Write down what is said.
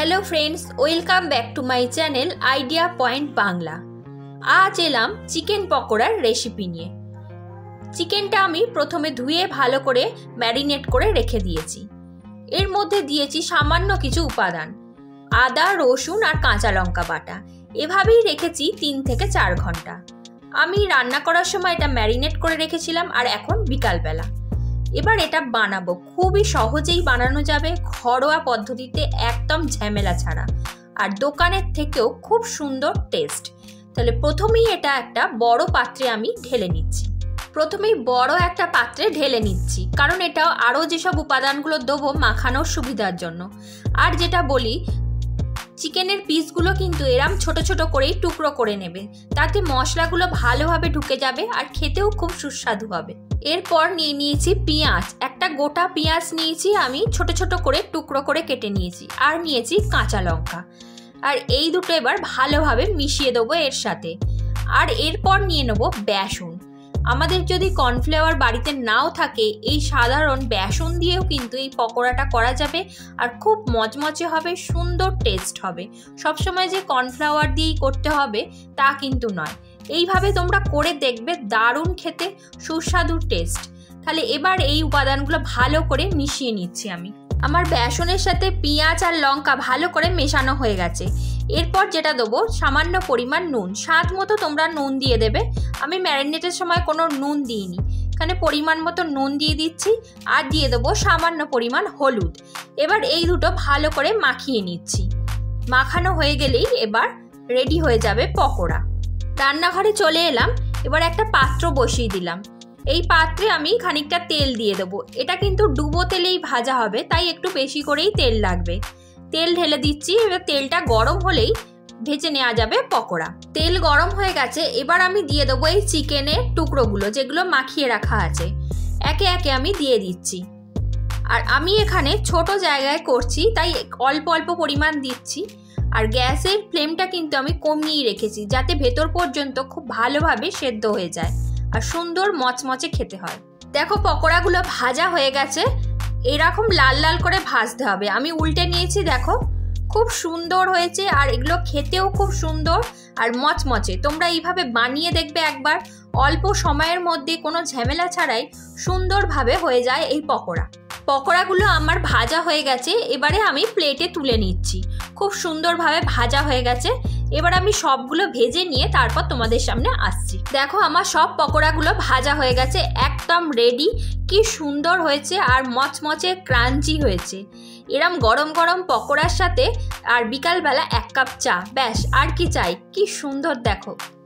Hello friends, welcome back to my channel idea point Bangla. आज एलाम chicken पकोड़ार recipe निये। चिकेनटा आमी प्रथमे धुए भालो करे मैरिनेट करे रेखे दिएछि। एर मध्य दिएछि सामान्य किछु उपादान, आदा, रसुन और काँचा लंका बाटा। एभाबेई रेखेछि 3 থেকে 4 घंटा। आमी रान्ना करार समय एटा मैरिनेट करे रेखेछिलाम और एखन बिकाल बेला এবার এটা বানাবো। খুবই সহজেই বানানো যাবে, ঘরোয়া পদ্ধতিতে, একদম ঝামেলা ছাড়া আর দোকানের থেকেও খুব সুন্দর টেস্ট। তাহলে প্রথমেই এটা একটা বড় পাত্রে আমি ঢেলে নিচ্ছি। প্রথমেই বড় একটা পাত্রে ঢেলে নিচ্ছি, কারণ এটাও আরও যেসব উপাদানগুলো দেবো মাখানোর সুবিধার জন্য। আর যেটা বলি, চিকেনের পিসগুলো কিন্তু এরম ছোট ছোট করেই টুকরো করে নেবে, তাতে মশলাগুলো ভালোভাবে ঢুকে যাবে আর খেতেও খুব সুস্বাদু হবে। এরপর নিয়ে নিয়েছি পেঁয়াজ, একটা গোটা পেঁয়াজ নিয়েছি আমি, ছোট ছোট করে টুকরো করে কেটে নিয়েছি। আর নিয়েছি কাঁচা লঙ্কা, আর এই দুটো এবার ভালোভাবে মিশিয়ে দেবো এর সাথে। আর এরপর নিয়ে নেবো বেসন। আমাদের যদি কর্নফ্লাওয়ার বাড়িতে নাও থাকে, এই সাধারণ বেসন দিয়েও কিন্তু এই পকোড়াটা করা যাবে আর খুব মচমচে হবে, সুন্দর টেস্ট হবে। সবসময় যে কর্নফ্লাওয়ার দিয়েই করতে হবে তা কিন্তু নয়, এইভাবে তোমরা করে দেখবে, দারুণ খেতে, সুস্বাদু টেস্ট। তাহলে এবার এই উপাদানগুলো ভালো করে মিশিয়ে নিচ্ছি আমি। আমার বেসনের সাথে পেঁয়াজ আর লঙ্কা ভালো করে মেশানো হয়ে গেছে। এরপর যেটা দেবো সামান্য পরিমাণ নুন, স্বাদ মতো তোমরা নুন দিয়ে দেবে। আমি ম্যারিনেটের সময় কোনো নুন দিইনি, এখানে পরিমাণ মতো নুন দিয়ে দিচ্ছি। আর দিয়ে দেবো সামান্য পরিমাণ হলুদ। এবার এই দুটো ভালো করে মাখিয়ে নিচ্ছি। মাখানো হয়ে গেলেই এবার রেডি হয়ে যাবে পকোড়া। রান্নাঘরে চলে এলাম, এবার একটা পাত্র বসিয়ে দিলাম। এই পাত্রে আমি খানিকটা তেল দিয়ে দেবো। এটা কিন্তু ডুবো তেলেই ভাজা হবে, তাই একটু বেশি করেই তেল লাগবে। তেল ঢেলে দিচ্ছি। এবার তেলটা গরম হলেই ভেজে নেওয়া যাবে পকোড়া। তেল গরম হয়ে গেছে, এবার আমি দিয়ে দেবো এই চিকেনের টুকরোগুলো, যেগুলো মাখিয়ে রাখা আছে, একে একে আমি দিয়ে দিচ্ছি। আর আমি এখানে ছোট জায়গায় করছি, তাই অল্প অল্প পরিমাণ দিচ্ছি। আর গ্যাসের ফ্লেমটা কিন্তু আমি কমিয়ে রেখেছি, যাতে ভেতর পর্যন্ত খুব ভালোভাবে সেদ্ধ হয়ে যায় আর সুন্দর মচমচে খেতে হয়। দেখো পকোড়াগুলো ভাজা হয়ে গেছে, এরকম লাল লাল করে ভাজতে হবে। আমি উল্টে নিয়েছি, দেখো খুব সুন্দর হয়েছে আর এগুলো খেতেও খুব সুন্দর আর মচমচে। তোমরা এইভাবে বানিয়ে দেখবে একবার, অল্প সময়ের মধ্যে কোনো ঝামেলা ছাড়াই সুন্দরভাবে হয়ে যায় এই পকোড়া। পকোড়াগুলো আমার ভাজা হয়ে গেছে, এবারে আমি প্লেটে তুলে নিচ্ছি। খুব সুন্দরভাবে ভাজা হয়ে গেছে। এবার আমি সবগুলো ভেজে নিয়ে তারপর তোমাদের সামনে আসছি। দেখো আমার সব পকোড়াগুলো ভাজা হয়ে গেছে, একদম রেডি। কি সুন্দর হয়েছে আর মচমচে ক্রাঞ্চি হয়েছে। এরম গরম গরম পকোড়ার সাথে আর বিকালবেলা এক কাপ চা, ব্যাস আর কি চাই। কি সুন্দর দেখো।